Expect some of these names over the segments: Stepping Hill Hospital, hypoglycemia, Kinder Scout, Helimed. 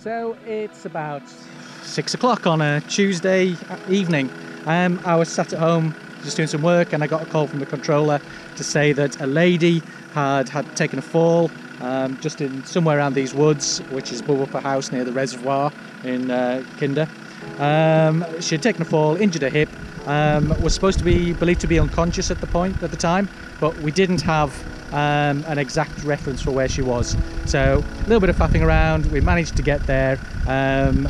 So it's about 6 o'clock on a Tuesday evening. I was sat at home just doing some work, and I got a call from the controller to say that a lady had taken a fall just in somewhere around these woods, which is above Upper House near the reservoir in Kinder. She had taken a fall, injured her hip, was supposed to be believed to be unconscious at the time, but we didn't have an exact reference for where she was. So a little bit of faffing around, we managed to get there. An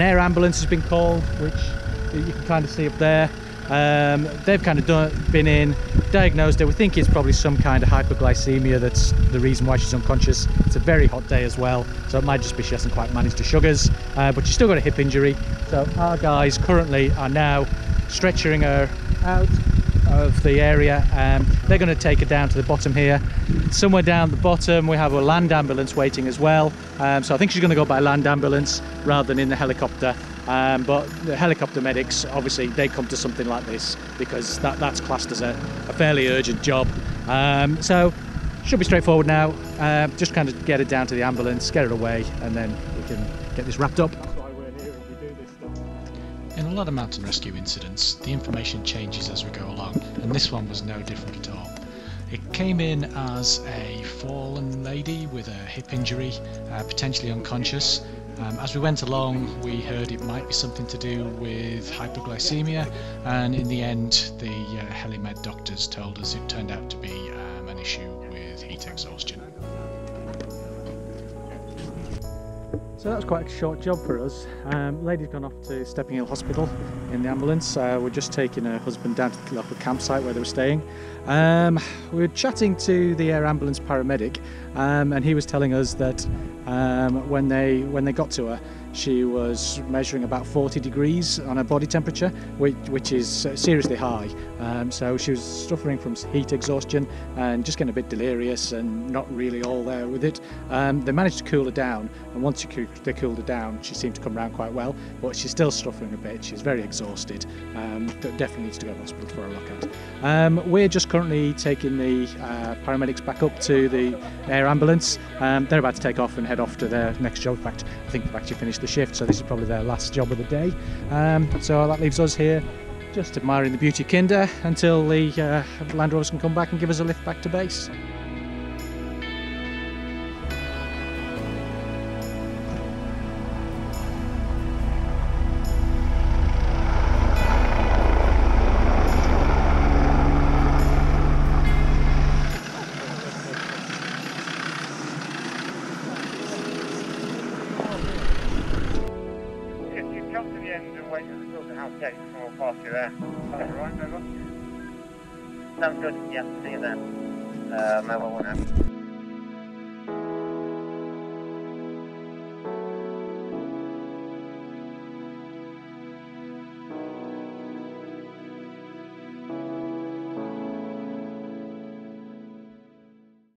air ambulance has been called, which you can kind of see up there. They've kind of been in, diagnosed her. We think it's probably some kind of hypoglycemia that's the reason why she's unconscious. It's a very hot day as well, so it might just be she hasn't quite managed her sugars, but she's still got a hip injury. So our guys currently are now stretching her out of the area. They're going to take her down to the bottom here. Somewhere down the bottom we have a land ambulance waiting as well, so I think she's going to go by land ambulance rather than in the helicopter. But the helicopter medics, obviously, they come to something like this because that's classed as a fairly urgent job. So should be straightforward now. Just kind of get it down to the ambulance, get it away, and then we can get this wrapped up. That's why we're here, we do this stuff. In a lot of mountain rescue incidents, the information changes as we go along, and this one was no different at all. It came in as a fallen lady with a hip injury, potentially unconscious. As we went along, we heard it might be something to do with hypoglycemia, and in the end the Helimed doctors told us it turned out to be an issue with heat exhaustion. So that was quite a short job for us. Lady's gone off to Stepping Hill Hospital in the ambulance. We're just taking her husband down to the local campsite where they were staying. We were chatting to the air ambulance paramedic, and he was telling us that when they got to her, she was measuring about 40 degrees on her body temperature, which is seriously high. So she was suffering from heat exhaustion and just getting a bit delirious and not really all there with it. They managed to cool her down, and once they cooled her down, she seemed to come round quite well, but she's still suffering a bit. She's very exhausted. Definitely needs to go to the hospital for a lockout. We're just currently taking the paramedics back up to the air ambulance. They're about to take off and head off to their next job. In fact, I think they've actually finished the shift, so this is probably their last job of the day. So that leaves us here just admiring the beauty of Kinder until the Land Rovers can come back and give us a lift back to base. Sounds good, yeah, see you then.